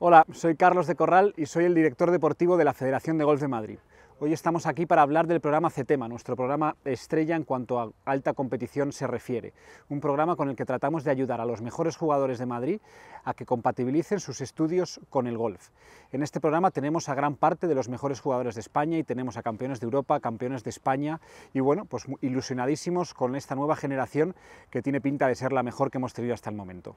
Hola, soy Carlos de Corral y soy el director deportivo de la Federación de Golf de Madrid. Hoy estamos aquí para hablar del programa CETEMA, nuestro programa estrella en cuanto a alta competición se refiere. Un programa con el que tratamos de ayudar a los mejores jugadores de Madrid a que compatibilicen sus estudios con el golf. En este programa tenemos a gran parte de los mejores jugadores de España y tenemos a campeones de Europa, campeones de España y bueno, pues ilusionadísimos con esta nueva generación que tiene pinta de ser la mejor que hemos tenido hasta el momento.